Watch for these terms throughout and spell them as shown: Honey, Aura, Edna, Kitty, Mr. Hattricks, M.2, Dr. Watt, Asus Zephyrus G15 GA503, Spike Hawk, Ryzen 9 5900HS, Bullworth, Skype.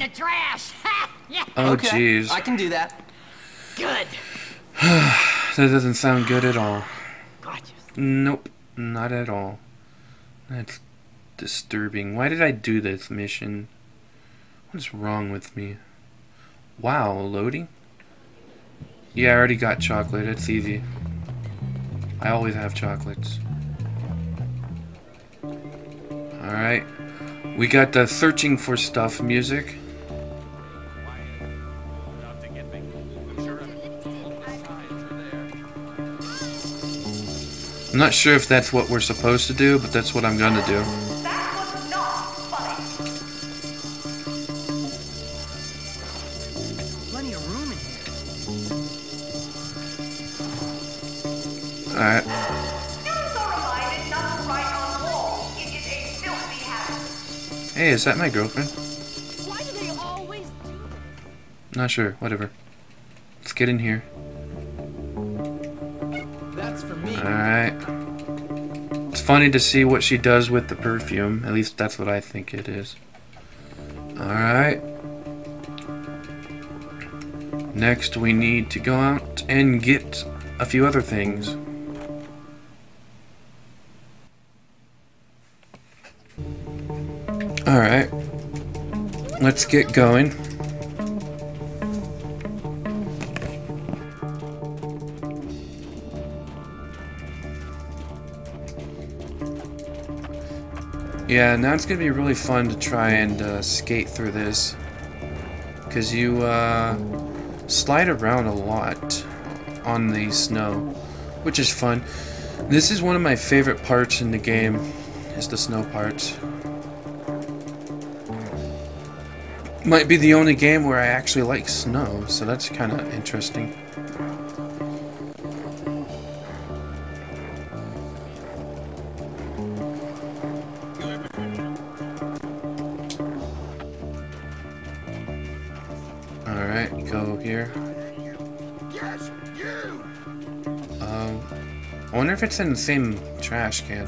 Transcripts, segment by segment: in the trash. Yeah. Oh, jeez. Okay, I can do that. Good. That doesn't sound good at all. Gorgeous. Nope, not at all. That's disturbing. Why did I do this mission? What's wrong with me? Wow, loading? Yeah, I already got chocolate. It's easy. I always have chocolates. Alright. We got the searching for stuff music. I'm not sure if that's what we're supposed to do, but that's what I'm gonna do. Alright. Hey, is that my girlfriend? Why do they always do this? Not sure, whatever. Let's get in here. That's for me. Alright. It's funny to see what she does with the perfume. At least that's what I think it is. Alright. Next we need to go out and get a few other things. Alright, let's get going. Yeah, now it's going to be really fun to try and skate through this, because you slide around a lot on the snow, which is fun. This is one of my favorite parts in the game, is the snow part. Might be the only game where I actually like snow, so that's kind of interesting. All right, go here. Yes, you. I wonder if it's in the same trash can.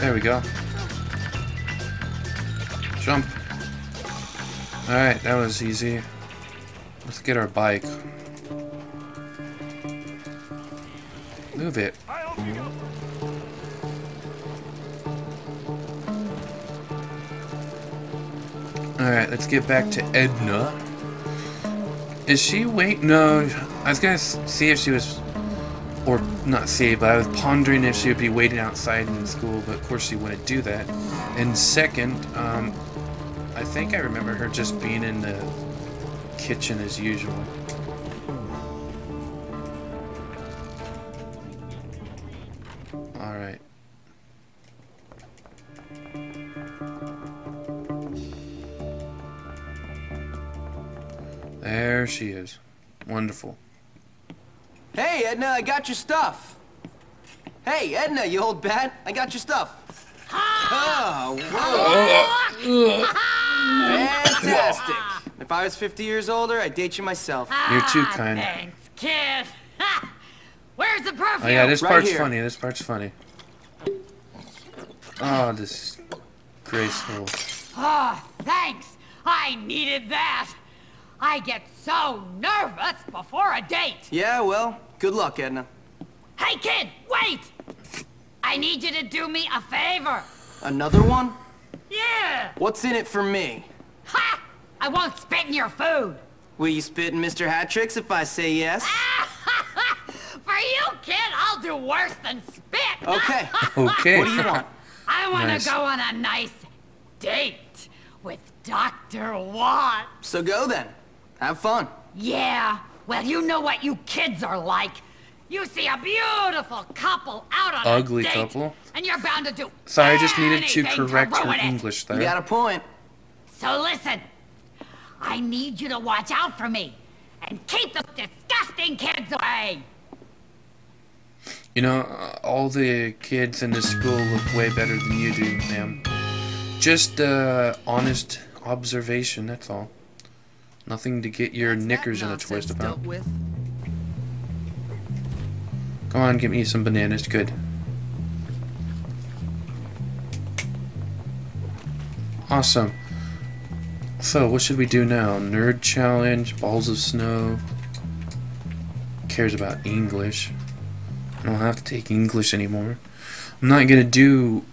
There we go. Jump. Alright, that was easy. Let's get our bike. Move it. Alright, let's get back to Edna. Is she waiting? No, I was gonna see if she was... Or not see, but I was pondering if she would be waiting outside in school, but of course she wouldn't do that. And second, I think I remember her just being in the kitchen as usual. Alright. There she is. Wonderful. Hey, Edna, I got your stuff. Hey, Edna, you old bat, I got your stuff. Oh, whoa. Fantastic. If I was 50 years older, I'd date you myself. You're too kind. Thanks, kid. Where's the perfume? Oh, yeah, this part's funny. This part's funny. Oh, this graceful. Oh, thanks. I needed that. I get so nervous before a date. Yeah, well, good luck, Edna. Hey, kid, wait! I need you to do me a favor. Another one? Yeah. What's in it for me? Ha! I won't spit in your food. Will you spit in Mr. Hattricks if I say yes? For you, kid, I'll do worse than spit. Okay. Okay. What do you want? I want to go on a nice date with Dr. Watt. So go then. Have fun. Yeah. Well, you know what you kids are like. You see a beautiful couple out on a date, couple, and you're bound to do. Sorry, I just needed to correct your English there. You got a point. So listen, I need you to watch out for me and keep those disgusting kids away. You know, all the kids in this school look way better than you do, ma'am. Just honest observation, that's all. Nothing to get your knickers in a twist about. Come Come on, get me some bananas. Good. Awesome. So, what should we do now? Nerd challenge, balls of snow. Who cares about English? I don't have to take English anymore. I'm not gonna do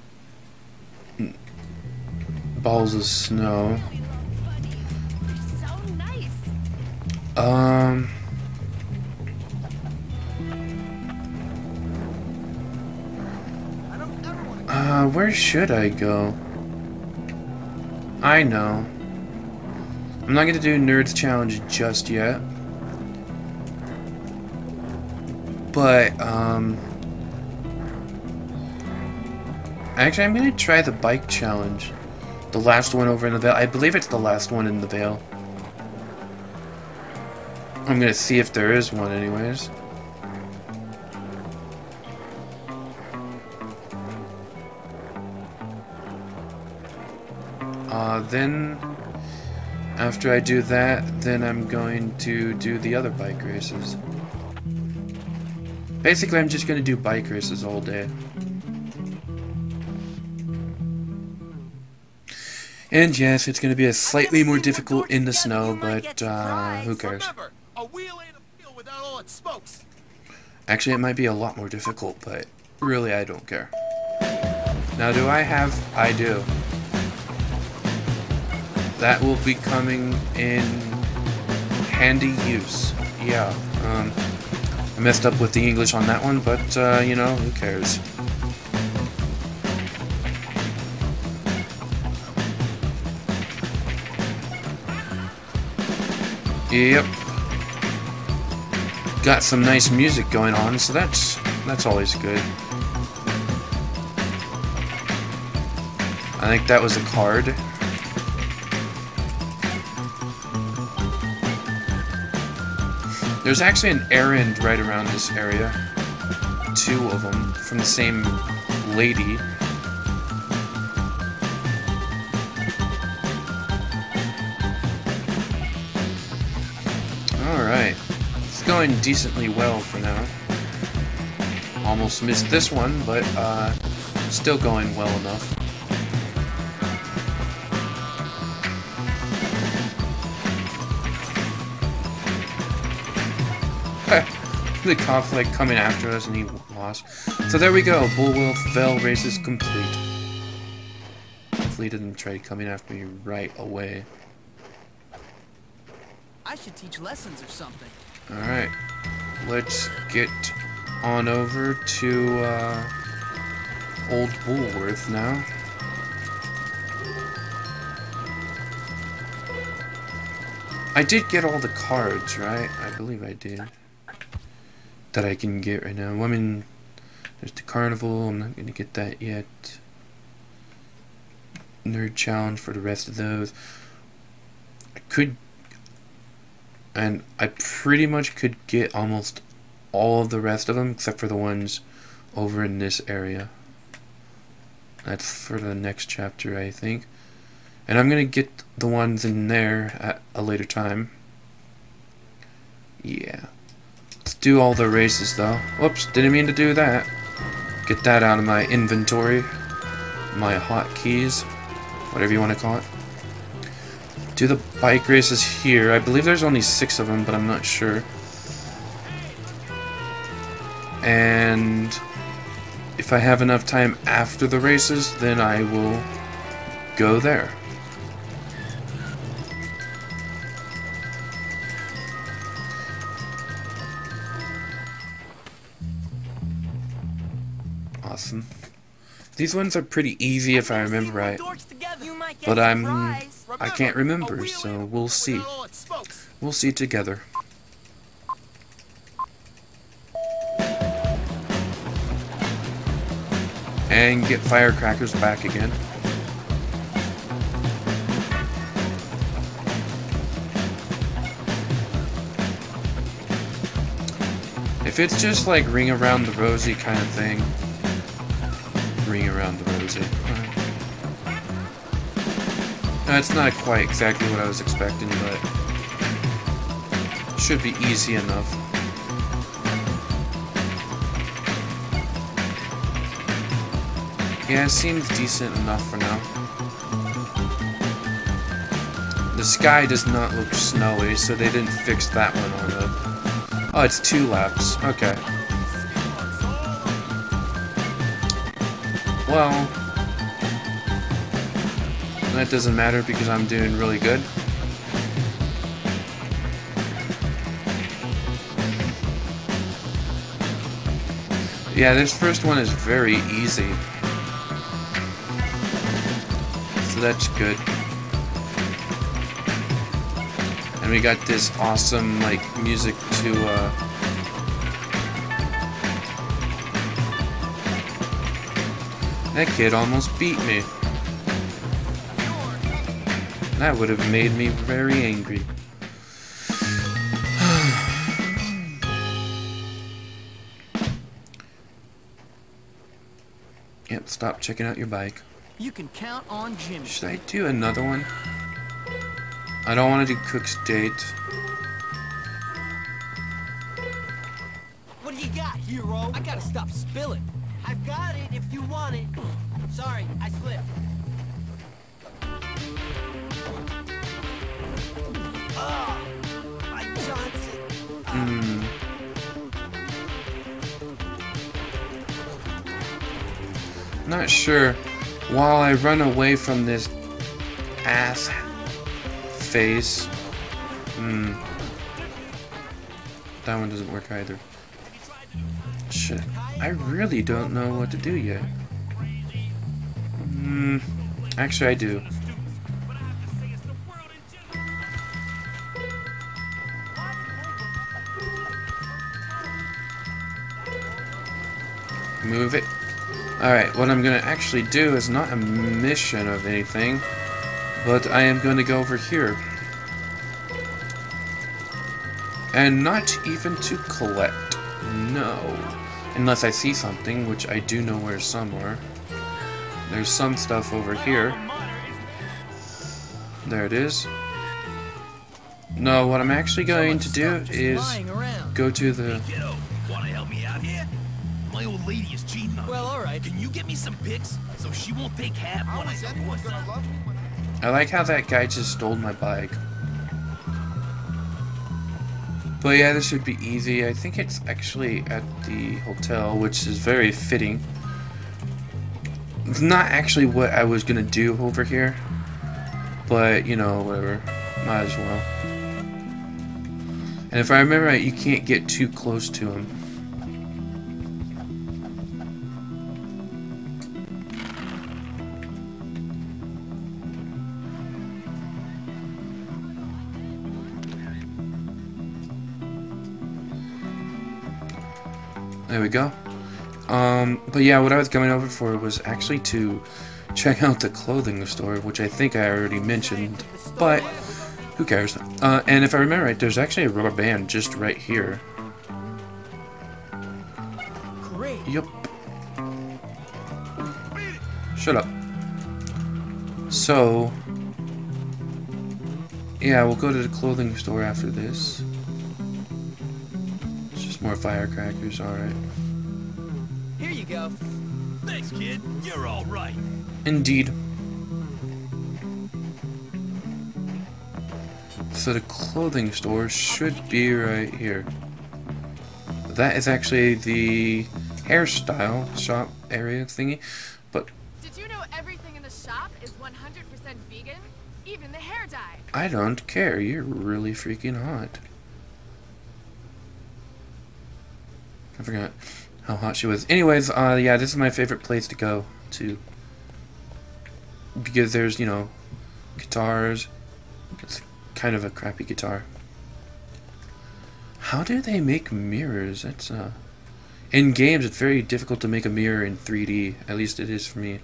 balls of snow. Where should I go? I know. I'm not gonna do Nerds Challenge just yet. But, actually, I'm gonna try the bike challenge. The last one over in the Vale. I believe it's the last one in the Vale. I'm gonna see if there is one, anyways. Then, after I do that, then I'm going to do the other bike races. Basically, I'm just going to do bike races all day. And yes, it's going to be a slightly more difficult in the snow, but who cares? Actually, it might be a lot more difficult, but really, I don't care. Now, do I have? I do. That will be coming in handy use. Yeah, I messed up with the English on that one, but, you know, who cares? Yep. Got some nice music going on, so that's always good. I think that was a card. There's actually an errand right around this area. 2 of them from the same lady. Alright. It's going decently well for now. Almost missed this one, but still going well enough. The cop like coming after us and he lost. So there we go, Bullworth Vale races complete. Hopefully he didn't try coming after me right away. I should teach lessons or something. Alright. Let's get on over to old Bullworth now. I did get all the cards, right? I believe I did. That I can get right now. Women, there's the carnival, I'm not gonna get that yet. Nerd challenge for the rest of those. I could, and I pretty much could get almost all of the rest of them except for the ones over in this area. That's for the next chapter, I think. And I'm gonna get the ones in there at a later time. Yeah. Let's do all the races though. Whoops, didn't mean to do that. Get that out of my inventory. My hotkeys. Whatever you want to call it. Do the bike races here. I believe there's only 6 of them, but I'm not sure. And if I have enough time after the races, then I will go there. Awesome. These ones are pretty easy if I remember right, but I can't remember, so we'll see. We'll see together. And get firecrackers back again. If it's just like ring around the rosy kind of thing. Ring around the rosy. That's not quite exactly what I was expecting, but should be easy enough. Yeah, it seems decent enough for now. The sky does not look snowy, so they didn't fix that one on up. Oh, it's 2 laps. Okay. Well, that doesn't matter because I'm doing really good. Yeah, this first one is very easy. So that's good. And we got this awesome, like, music to, That kid almost beat me. That would have made me very angry. Yep, stop checking out your bike. You can count on Jimmy. Should I do another one? I don't want to do Cook's date. What do you got, hero? I gotta stop spilling. I've got it if you want it. Sorry, I slipped. Ah, my Johnson. Not sure. While I run away from this ass face. That one doesn't work either. Shit. I really don't know what to do yet. Actually, I do. Move it. Alright, what I'm gonna actually do is not a mission of anything, but I am gonna go over here. And not even to collect. No. Unless I see something, which I do know where somewhere. There's some stuff over here. There it is. No, what I'm actually going to do is go to the... My old lady is cheating on me. Well, all right. Can you get me some pics so she won't take half when I get one? I like how that guy just stole my bike. But yeah, this should be easy. I think it's actually at the hotel, which is very fitting. It's not actually what I was gonna do over here, but you know, whatever. Might as well. And if I remember right, you can't get too close to him. There we go. But yeah, what I was coming over for was actually to check out the clothing store, which I think I already mentioned, but who cares? And if I remember right, there's actually a rubber band just right here. Yep. Shut up. So, yeah, we'll go to the clothing store after this. More firecrackers, alright. Here you go. Thanks, kid. You're alright. Indeed. So the clothing store should be right here. That is actually the hairstyle shop area thingy, but... Did you know everything in the shop is 100% vegan? Even the hair dye. I don't care. You're really freaking hot. I forgot how hot she was. Anyways, yeah, this is my favorite place to go to. Because there's, you know, guitars. It's kind of a crappy guitar. How do they make mirrors? That's, in games, it's very difficult to make a mirror in 3D. At least it is for me.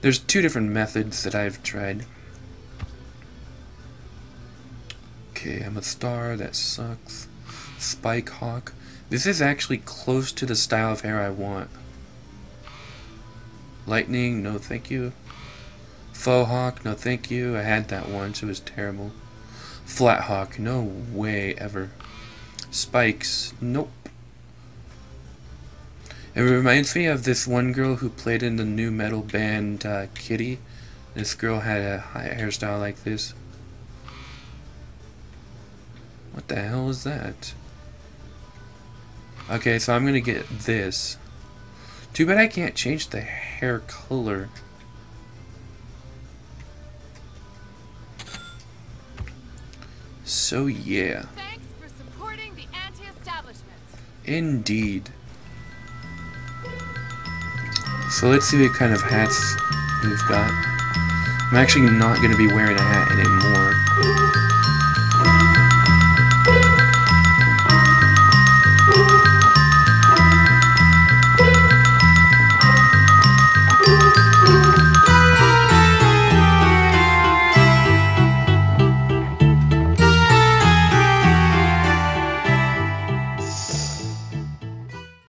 There's 2 different methods that I've tried. Okay, I'm a star. That sucks. Spike Hawk. This is actually close to the style of hair I want. Lightning, no thank you. Faux Hawk, no thank you. I had that once, it was terrible. Flat Hawk, no way ever. Spikes, nope. It reminds me of this one girl who played in the new metal band Kitty. This girl had a hairstyle like this. What the hell is that? Okay, so I'm gonna get this. Too bad I can't change the hair color. So yeah. Thanks for supporting the anti-establishment. Indeed. So let's see what kind of hats we've got. I'm actually not gonna be wearing a hat anymore.